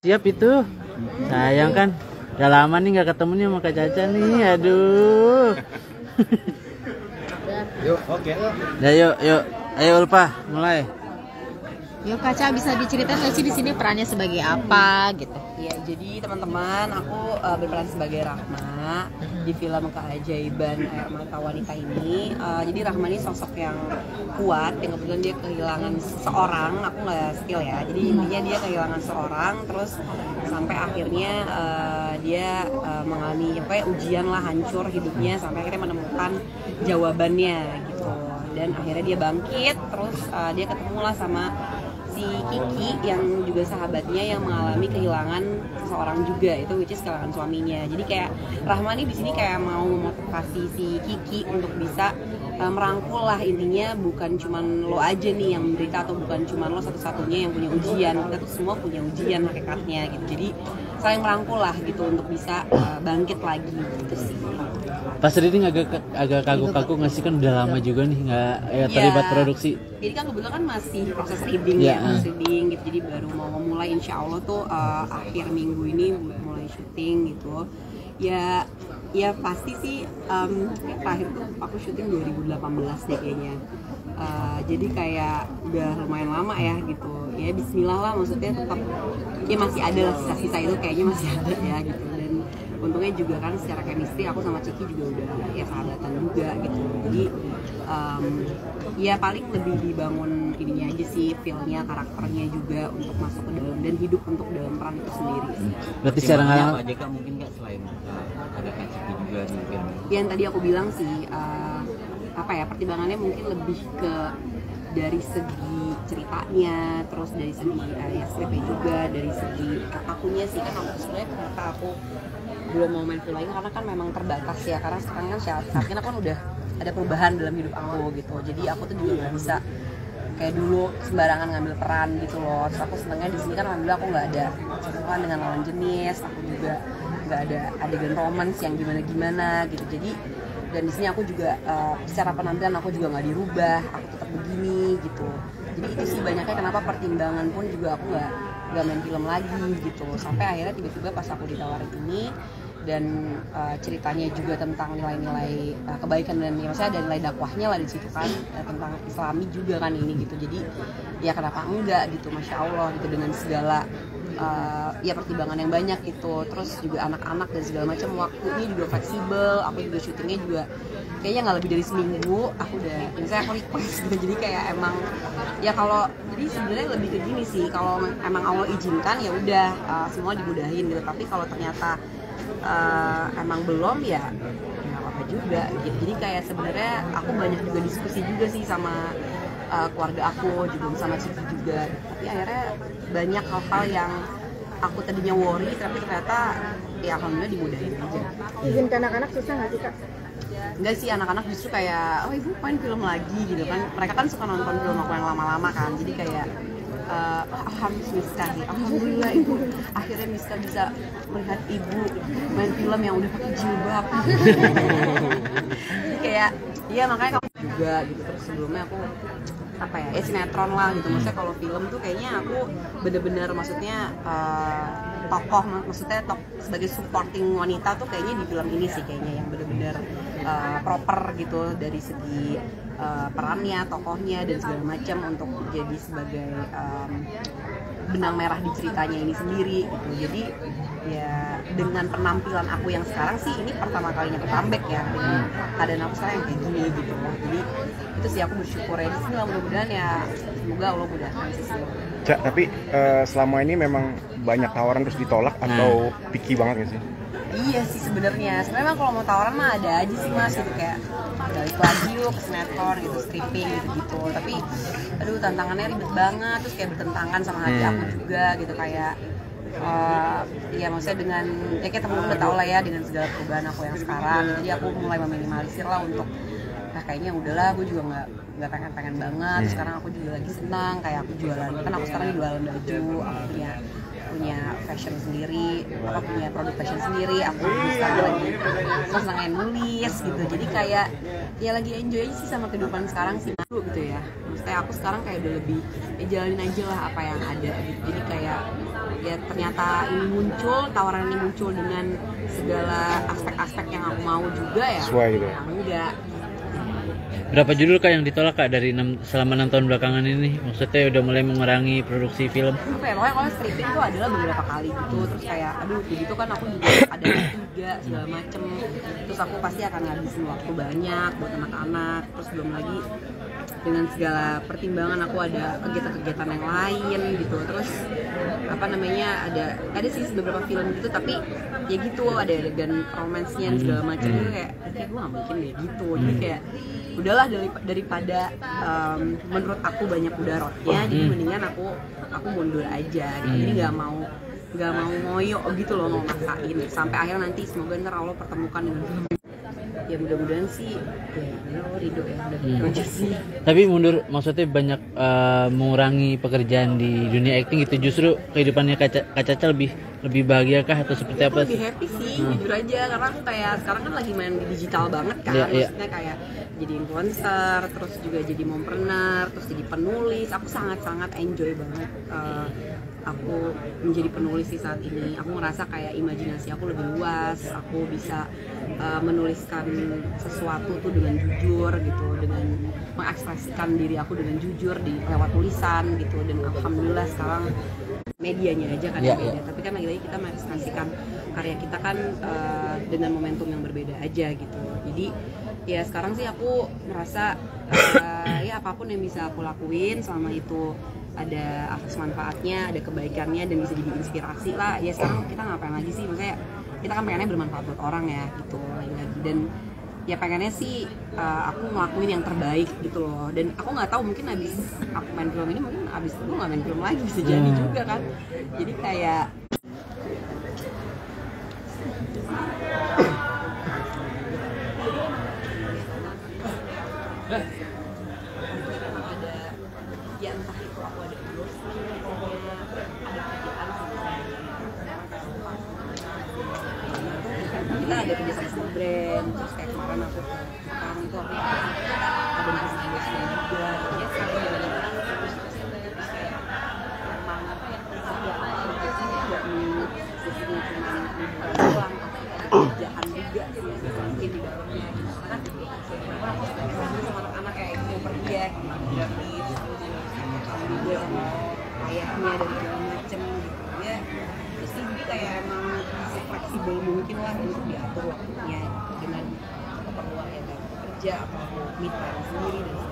Siap itu, sayang kan, udah lama nih nggak ketemu nih sama Kak Caca nih, aduh. Yuk, oke. Nah, yuk, ayo lupa, mulai. Yuk Caca, bisa diceritain nggak sih di sini perannya sebagai apa gitu? Ya, jadi teman-teman, aku berperan sebagai Rahma di film Keajaiban Air Mata Wanita ini. Jadi Rahma ini sosok yang kuat, yang kebetulan dia kehilangan seorang, aku nggak spill ya. Jadi intinya dia kehilangan seorang, terus sampai akhirnya dia mengalami apa ya, ujian lah, hancur hidupnya sampai akhirnya menemukan jawabannya gitu. Dan akhirnya dia bangkit, terus dia ketemulah sama si Kiki yang juga sahabatnya yang mengalami kehilangan seseorang juga, itu which is kehilangan suaminya. Jadi kayak Rahma ini di sini kayak mau memotivasi si Kiki untuk bisa merangkul lah, intinya bukan cuman lo aja nih yang menderita atau bukan cuman lo satu-satunya yang punya ujian, kita tuh semua punya ujian hakikatnya gitu. Jadi saling merangkul lah gitu untuk bisa bangkit lagi gitu sih. Pas reading agak kaku-kaku nggak sih, kan udah lama juga nih nggak terlibat produksi. Jadi kan kebetulan kan masih proses reading ya, proses reading gitu. Jadi baru mau memulai, insya Allah tuh akhir minggu ini mulai syuting gitu. Ya pasti sih, terakhir tuh aku syuting 2018 deh kayaknya. Jadi kayak udah lumayan lama ya gitu. Ya bismillah lah, maksudnya tetap ya masih ada lah sisa-sisa itu, kayaknya masih ada ya gitu. Dan untungnya juga kan secara chemistry aku sama Kiki juga udah ya sahabatan juga gitu. Jadi ya paling lebih dibangun ininya aja sih, feelnya, karakternya juga untuk masuk ke dalam dan hidup untuk dalam peran itu sendiri. Berarti secara nggak Jika mungkin nggak selain ada Kiki juga mungkin. Yang tadi aku bilang sih apa ya, pertimbangannya mungkin lebih ke dari segi ceritanya, terus dari segi RSCP juga, dari segi akunya sih, kan aku sebenarnya kenapa aku belum mau main film lagi karena kan memang terbatas ya, karena sekarang kan saatnya aku kan udah ada perubahan dalam hidup aku gitu. Jadi aku tuh juga nggak bisa kayak dulu sembarangan ngambil peran gitu loh. Terus aku senengnya di sini kan alhamdulillah aku nggak ada sentuhan dengan lawan jenis, aku juga nggak ada adegan romance yang gimana-gimana gitu. Jadi dan di sini aku juga secara penampilan aku juga nggak dirubah, aku tetap begini gitu. Jadi itu sih banyaknya kenapa pertimbangan pun juga aku nggak main film lagi gitu. Sampai akhirnya tiba-tiba pas aku ditawarin ini, dan ceritanya juga tentang nilai-nilai kebaikan dan ya, maksudnya ada nilai dakwahnya lah di situ kan, tentang Islami juga kan ini gitu. Jadi ya kenapa enggak gitu, masya Allah gitu, dengan segala ya pertimbangan yang banyak itu. Terus juga anak-anak dan segala macam, waktunya juga fleksibel, aku juga syutingnya juga kayaknya nggak lebih dari seminggu aku udah misalnya aku request gitu. Jadi kayak emang ya kalau jadi sebenarnya lebih ke gini sih, kalau emang Allah izinkan ya udah semua dimudahin gitu. Tapi kalau ternyata emang belum ya nggak apa-apa juga gitu. Jadi kayak sebenarnya aku banyak juga diskusi juga sih sama keluarga aku juga, sama Kiki juga. Tapi akhirnya banyak hal-hal yang aku tadinya worry, tapi ternyata ya alhamdulillah dimudahin aja. Izin ke anak-anak susah nggak sih Kak? Enggak sih, anak-anak justru kayak oh ibu main film lagi gitu kan. Mereka kan suka nonton film aku yang lama-lama kan. Jadi kayak alhamdulillah ibu akhirnya Miska bisa melihat ibu main film yang udah pakai jilbab. Kayak iya makanya kamu juga gitu. Terus sebelumnya aku apa ya, sinetron lah gitu. Maksudnya kalau film tuh kayaknya aku bener-bener maksudnya tokoh, maksudnya sebagai supporting wanita tuh kayaknya di film ini sih kayaknya yang bener-bener proper gitu, dari segi perannya, tokohnya dan segala macam untuk jadi sebagai benang merah di ceritanya ini sendiri gitu. Jadi ya dengan penampilan aku yang sekarang sih ini pertama kalinya aku comeback ya, dengan keadaan aku sekarang yang kayak gini gitu. Jadi itu sih aku bersyukur ya, mudah-mudahan ya semoga Allah mudahkan sih. Cak, tapi selama ini memang banyak tawaran terus ditolak atau picky banget gak sih? Iya sih sebenarnya kalau mau tawaran mah ada aja sih mas gitu, kayak balik lagi yuk ke sinetron gitu, stripping gitu. Tapi aduh tantangannya ribet banget, terus kayak bertentangan sama hati aku juga gitu. Kayak ya maksudnya dengan ya kayak temen udah tau lah ya dengan segala perubahan aku yang sekarang. Jadi aku mulai meminimalisir lah untuk kayaknya udahlah, gue juga nggak pengen banget. Sekarang aku juga lagi senang, kayak aku jualan, kan aku sekarang jualan baju, aku punya fashion sendiri, aku punya produk fashion sendiri, aku sekarang lagi senang nulis gitu. Jadi kayak ya lagi enjoy aja sih sama kehidupan sekarang sih gitu ya. Maksudnya aku sekarang kayak udah lebih jalanin aja lah apa yang ada gitu. Jadi kayak target. Ternyata ini muncul, tawaran ini muncul dengan segala aspek-aspek yang aku mau juga ya. Sesuai gitu. Enggak. Berapa judul Kak yang ditolak Kak dari selama 6 tahun belakangan ini? Maksudnya udah mulai mengurangi produksi film? Apa ya, pokoknya kalau stripping itu adalah beberapa kali gitu. Terus kayak aduh begitu kan aku juga ada 3 segala macem. Terus aku pasti akan ngabisin waktu banyak buat anak-anak. Terus belum lagi dengan segala pertimbangan aku ada kegiatan-kegiatan yang lain gitu. Terus apa namanya ada sih beberapa film gitu tapi ya gitu ada adegan romansnya segala macem gitu kayak gue gak mungkin ya gitu. Jadi kayak udahlah daripada menurut aku banyak mudaratnya, jadi mendingan aku mundur aja. Jadi nggak mau ngoyo gitu loh, mau maksain sampai akhir nanti semoga ntar Allah pertemukan dengan ya mudah-mudahan sih ya Allah ridho ya udah sih. Tapi mundur maksudnya banyak mengurangi pekerjaan di dunia acting gitu, justru kehidupannya Kaca lebih bahagia kah atau seperti apa? Lebih happy sih jujur aja, karena aku kayak sekarang kan lagi main digital banget kan, maksudnya kayak jadi influencer, terus juga jadi mompreneur, terus jadi penulis. Aku sangat-sangat enjoy banget aku menjadi penulis sih saat ini. Aku ngerasa kayak imajinasi aku lebih luas, aku bisa menuliskan sesuatu tuh dengan jujur gitu, dengan mengekspresikan diri aku dengan jujur di lewat tulisan gitu. Dan alhamdulillah sekarang medianya aja kan beda, tapi kan lagi-lagi kita mengekspresikan karya kita kan dengan momentum yang berbeda aja gitu. Jadi ya sekarang sih aku merasa ya apapun yang bisa aku lakuin selama itu ada atas manfaatnya, ada kebaikannya dan bisa jadi inspirasi lah. Ya sekarang kita ngapain lagi sih, maksudnya kita kan pengennya bermanfaat buat orang ya gitu lagi. Dan ya pengennya sih aku ngelakuin yang terbaik gitu loh. Dan aku nggak tahu mungkin abis aku main film ini mungkin abis itu nggak main film lagi bisa jadi juga kan. Jadi kayak ada kerjasama sama brand, terus kayak kemarin aku ke Jepang itu aku ada bisnis-bisnisnya juga ya sekarang jalan-jalan terus kayak emang apa ya kerjaan bisnisnya nggak cuma pulang tapi ada kerjaan juga sih mungkin di dalamnya karena aku suka kesana sama anak-anak kayak gitu pergi ya gratis juga sama ayahnya dari segala macem gitu ya. Terus juga kayak emang fleksibel mungkin lah untuk diatur waktunya dengan keperluan ya kerja atau meet time sendiri dan sebagainya.